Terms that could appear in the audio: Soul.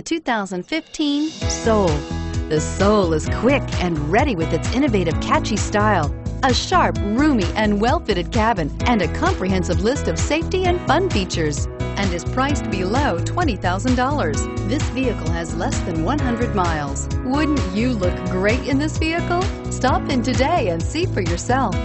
The 2015 Soul. The Soul is quick and ready with its innovative, catchy style, a sharp, roomy, and well-fitted cabin, and a comprehensive list of safety and fun features, and is priced below $20,000. This vehicle has less than 100 miles. Wouldn't you look great in this vehicle? Stop in today and see for yourself.